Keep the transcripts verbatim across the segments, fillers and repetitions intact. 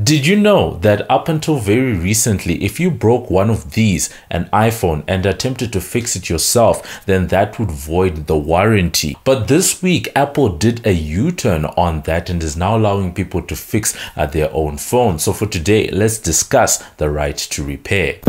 Did you know that up until very recently, if you broke one of these, an iPhone, and attempted to fix it yourself, then that would void the warranty? But this week, Apple did a U-turn on that and is now allowing people to fix uh, their own phone. So for today, let's discuss the right to repair.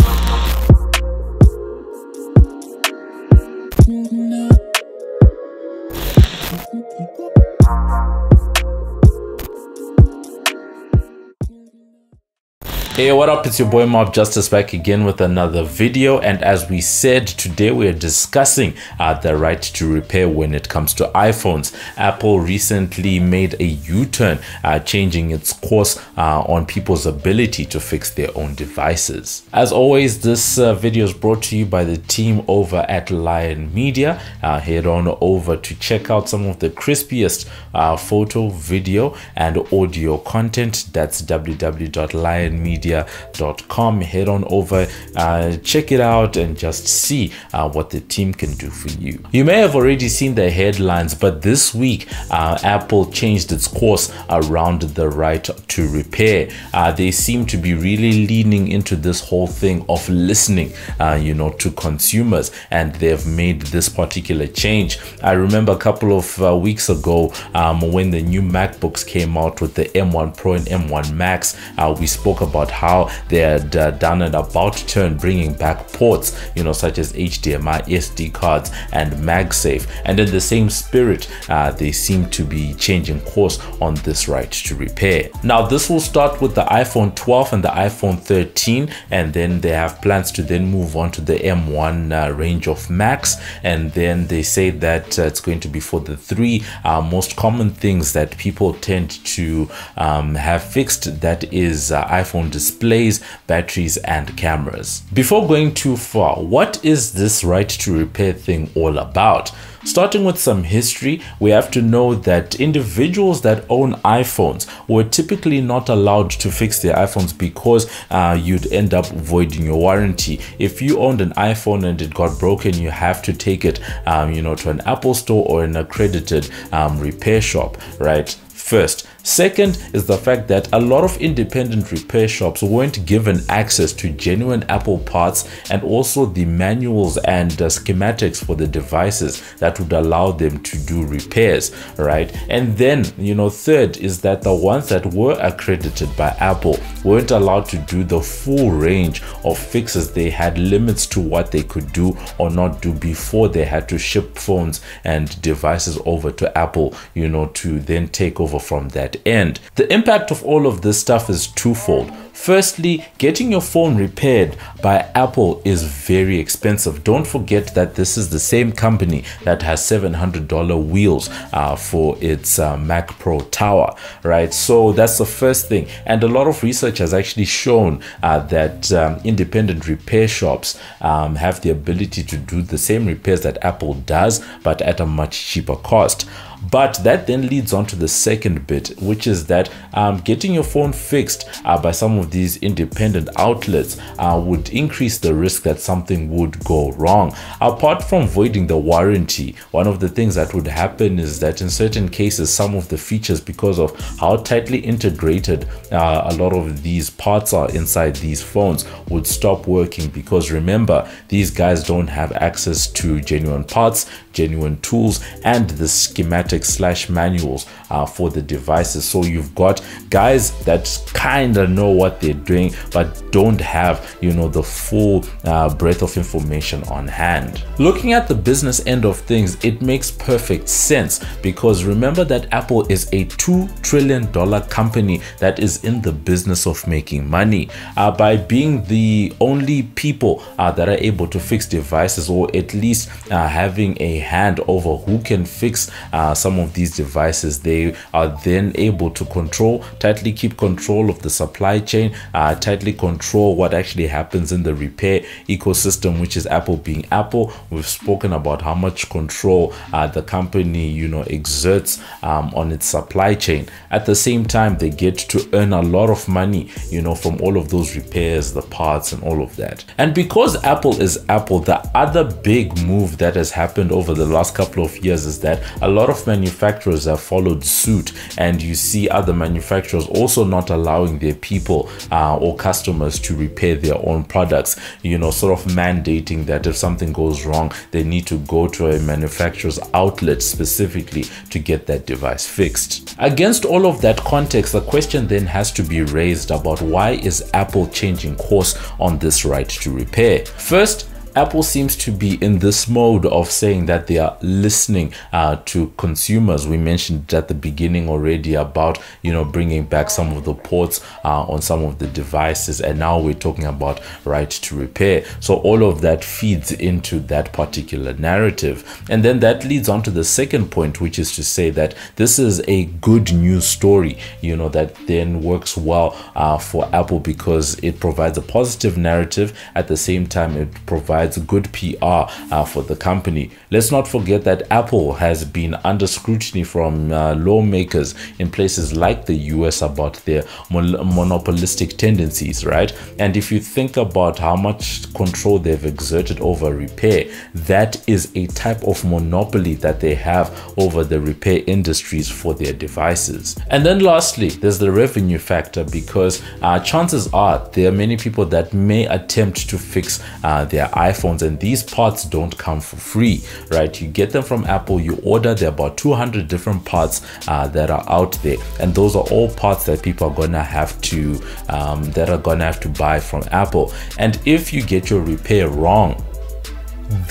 Hey, what up? It's your boy Mob Justice back again with another video, and as we said, today we are discussing uh, the right to repair when it comes to iPhones. Apple recently made a U-turn, uh, changing its course uh, on people's ability to fix their own devices. As always, this uh, video is brought to you by the team over at Liyon Media. Uh, head on over to check out some of the crispiest uh, photo, video, and audio content. That's w w w dot liyon media dot com. Head on over, uh, check it out, and just see uh, what the team can do for you. You may have already seen the headlines, but this week uh, Apple changed its course around the right to repair. Uh, they seem to be really leaning into this whole thing of listening, uh, you know, to consumers, and they've made this particular change. I remember a couple of uh, weeks ago um, when the new MacBooks came out with the M one pro and M one max, uh, we spoke about how they had uh, done an about turn, bringing back ports, you know, such as H D M I, S D cards, and MagSafe. And in the same spirit, uh, they seem to be changing course on this right to repair. Now, this will start with the iPhone twelve and the iPhone thirteen, and then they have plans to then move on to the M one uh, range of Max, and then they say that uh, it's going to be for the three uh, most common things that people tend to um, have fixed. That is uh, iPhone displays, batteries, and cameras. Before going too far, what is this right to repair thing all about? Starting with some history, we have to know that individuals that own iPhones were typically not allowed to fix their iPhones because uh, you'd end up voiding your warranty. If you owned an iPhone and it got broken, you have to take it um, you know, to an Apple store or an accredited um, repair shop, right? First. Second is the fact that a lot of independent repair shops weren't given access to genuine Apple parts and also the manuals and uh, schematics for the devices that would allow them to do repairs, right? And then, you know, third is that the ones that were accredited by Apple weren't allowed to do the full range of fixes. They had limits to what they could do or not do before they had to ship phones and devices over to Apple, you know, to then take over from that end. The impact of all of this stuff is twofold. Firstly, getting your phone repaired by Apple is very expensive. Don't forget that this is the same company that has seven hundred dollar wheels uh, for its uh, Mac Pro tower, right? So that's the first thing. And a lot of research has actually shown uh, that um, independent repair shops um, have the ability to do the same repairs that Apple does, but at a much cheaper cost. But that then leads on to the second bit, which is that um, getting your phone fixed uh, by some of these independent outlets uh, would increase the risk that something would go wrong. Apart from voiding the warranty, one of the things that would happen is that in certain cases, some of the features, because of how tightly integrated uh, a lot of these parts are inside these phones, would stop working, because remember, these guys don't have access to genuine parts, genuine tools, and the schematic slash manuals uh, for the devices. So you've got guys that kind of know what they're doing but don't have, you know, the full uh, breadth of information on hand. Looking at the business end of things, it makes perfect sense, because remember that Apple is a two trillion dollar company that is in the business of making money. Uh, by being the only people uh, that are able to fix devices, or at least uh, having a hand over who can fix uh, some of these devices, they are then able to control, tightly keep control of the supply chain, uh, tightly control what actually happens in the repair ecosystem, which is Apple being Apple. We've spoken about how much control uh, the company, you know, exerts um, on its supply chain. At the same time, they get to earn a lot of money, you know, from all of those repairs, the parts, and all of that. And because Apple is Apple, the other big move that has happened over the last couple of years is that a lot of manufacturers have followed suit, and you see other manufacturers also not allowing their people uh, or customers to repair their own products, you know, sort of mandating that if something goes wrong, they need to go to a manufacturer's outlet specifically to get that device fixed. Against all of that context, the question then has to be raised about why is Apple changing course on this right to repair? First, Apple seems to be in this mode of saying that they are listening uh, to consumers. We mentioned at the beginning already about, you know, bringing back some of the ports uh, on some of the devices, and now we're talking about right to repair. So all of that feeds into that particular narrative. And then that leads on to the second point, which is to say that this is a good news story, you know, that then works well uh, for Apple because it provides a positive narrative. At the same time, it provides good P R uh, for the company. Let's not forget that Apple has been under scrutiny from uh, lawmakers in places like the U S about their mon monopolistic tendencies, right? And if you think about how much control they've exerted over repair, that is a type of monopoly that they have over the repair industries for their devices. And then lastly, there's the revenue factor, because uh, chances are there are many people that may attempt to fix uh, their iPhone iPhones, and these parts don't come for free, right? You get them from Apple, you order, there are about two hundred different parts uh, that are out there, and those are all parts that people are gonna have to um, that are gonna have to buy from Apple. And if you get your repair wrong,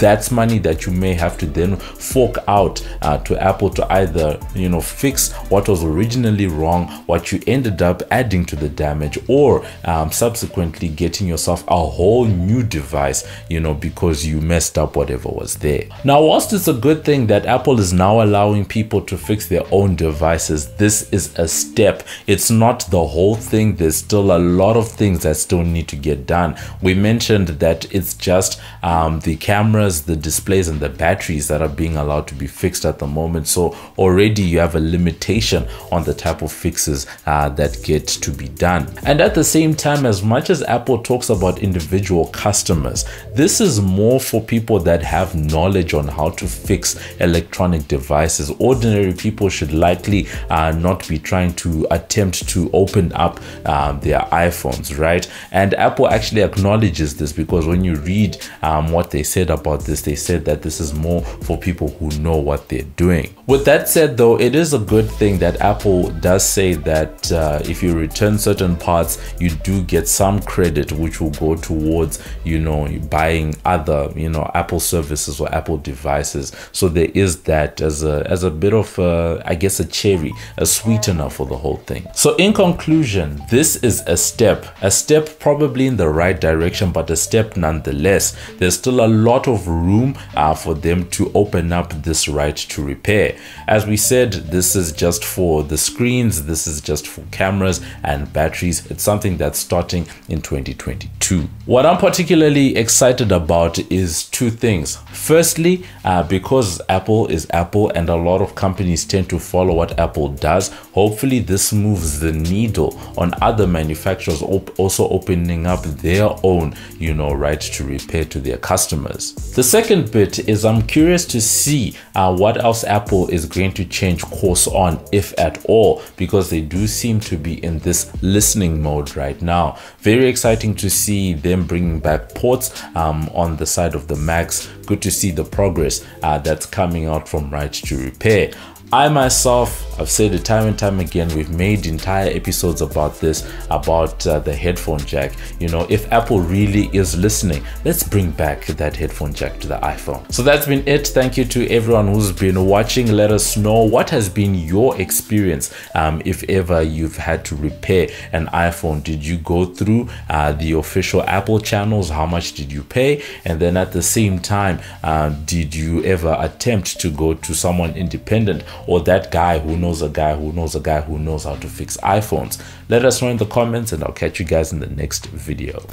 that's money that you may have to then fork out uh, to Apple to either, you know, fix what was originally wrong, what you ended up adding to the damage, or um, subsequently getting yourself a whole new device, you know, because you messed up whatever was there. Now, whilst it's a good thing that Apple is now allowing people to fix their own devices, this is a step. It's not the whole thing. There's still a lot of things that still need to get done. We mentioned that it's just um, the camera, the displays and the batteries that are being allowed to be fixed at the moment. So already you have a limitation on the type of fixes uh, that get to be done. And at the same time, as much as Apple talks about individual customers, this is more for people that have knowledge on how to fix electronic devices. Ordinary people should likely uh, not be trying to attempt to open up um, their iPhones, right? And Apple actually acknowledges this, because when you read um, what they said about about this, they said that this is more for people who know what they're doing. With that said, though, it is a good thing that Apple does say that uh, if you return certain parts, you do get some credit, which will go towards, you know, buying other, you know, Apple services or Apple devices. So there is that as a as a bit of a, I guess, a cherry, a sweetener for the whole thing. So in conclusion, this is a step, a step probably in the right direction, but a step nonetheless. There's still a lot of room uh, for them to open up this right to repair. As we said, this is just for the screens, this is just for cameras and batteries. It's something that's starting in twenty twenty-two. What I'm particularly excited about is two things. Firstly, uh, because Apple is Apple and a lot of companies tend to follow what Apple does, hopefully this moves the needle on other manufacturers op- also opening up their own, you know, right to repair to their customers. The second bit is I'm curious to see uh, what else Apple is going to change course on, if at all, because they do seem to be in this listening mode right now. Very exciting to see them bringing back ports um, on the side of the Macs. Good to see the progress uh, that's coming out from right to repair. I myself, I've said it time and time again, we've made entire episodes about this, about uh, the headphone jack. You know, if Apple really is listening, let's bring back that headphone jack to the iPhone. So that's been it. Thank you to everyone who's been watching. Let us know what has been your experience um, if ever you've had to repair an iPhone. Did you go through uh, the official Apple channels? How much did you pay? And then at the same time, uh, did you ever attempt to go to someone independent, or that guy who knows a guy who knows a guy who knows how to fix iPhones? Let us know in the comments, and I'll catch you guys in the next video.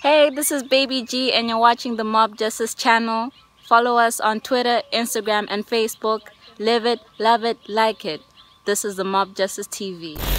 Hey, this is Baby G, and you're watching the Mob Justice channel. Follow us on Twitter, Instagram, and Facebook. Live it, love it, like it. This is the Mob Justice T V.